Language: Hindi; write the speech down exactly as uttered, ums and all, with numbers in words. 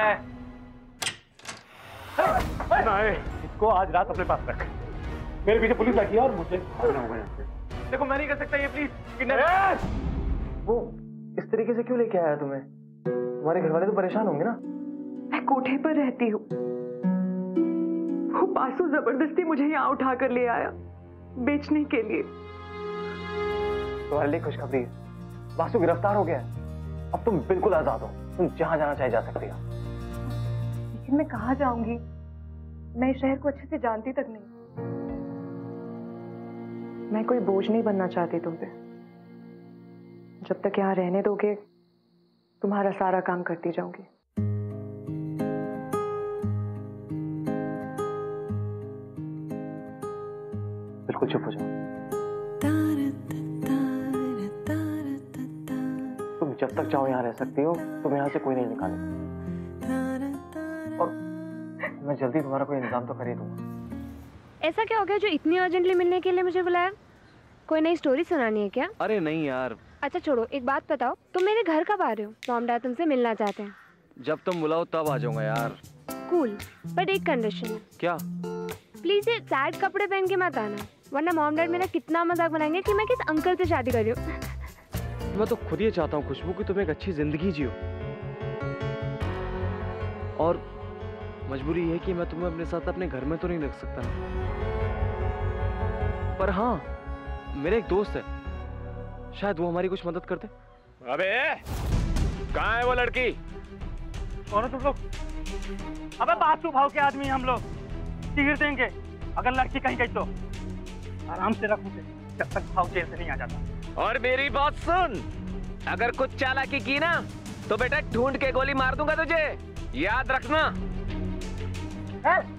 है। नहीं, इसको आज रात अपने पास रख। मेरे पीछे पुलिस लगी है और मुझे देखो मैं नहीं कर सकता ये प्लीज किडनैप। वो इस तरीके से क्यों लेके आया तुम्हें? तुम्हारे घर वाले तो परेशान होंगे ना। मैं कोठे पर रहती हूँ, वो बासु जबरदस्ती मुझे यहाँ उठा कर ले आया बेचने के लिए। तुम्हारे लिए खुशखबरी है, बासु गिरफ्तार हो गया है। अब तुम बिल्कुल आजाद हो, तुम जहाँ जाना चाहे जा सकती हो। लेकिन मैं कहाँ जाऊंगी? मैं इस शहर को अच्छे से जानती तक नहीं। मैं कोई बोझ नहीं बनना चाहती तुम पे। जब तक यहाँ रहने दोगे तुम्हारा सारा काम करती जाऊंगी। बिल्कुल चुप हो जाओ। तुम जब तक चाहो यहाँ रह सकती हो, तुम यहाँ से कोई नहीं निकालेगा। और मैं जल्दी तुम्हारा कोई इंतजाम तो कर ही दूंगा। ऐसा क्या हो गया जो इतनी अर्जेंटली मिलने के लिए मुझे बुलाया? कोई नई स्टोरी सुनानी है क्या? अरे नहीं यार। अच्छा छोड़ो, एक बात बताओ, तुम मेरे घर कब आ रहे हो? मॉम डैड तुमसे मिलना चाहते हैं। जब तुम बुलाओ तब आ जाऊंगा यार। कूल, बट एक कंडीशन है। क्या? प्लीज ये सैड कपड़े पहन के मत आना, वरना मॉम डैड मेरा कितना मजाक बनाएंगे कि मैं किस अंकल से शादी कर रही हूँ। मैं तो खुद ये चाहता हूँ खुशबू की तुम एक अच्छी जिंदगी जियो, और मजबूरी है कि मैं तुम्हें अपने साथ अपने घर में तो नहीं रख सकता ना। पर हाँ, मेरा एक दोस्त है, शायद वो हमारी कुछ मदद कर दे। अबे कहाँ है वो लड़की? कौन हो तुम लोग? अबे बासु भाव के आदमी हम लोग, गिर देंगे अगर लड़की कहीं गई तो। आराम से रखूंगे जब तक भाव जेल से नहीं आ जाता। और मेरी बात सुन, अगर कुछ चालाकी की ना तो बेटा ढूंढ के गोली मार दूंगा तुझे, याद रखना। Hey!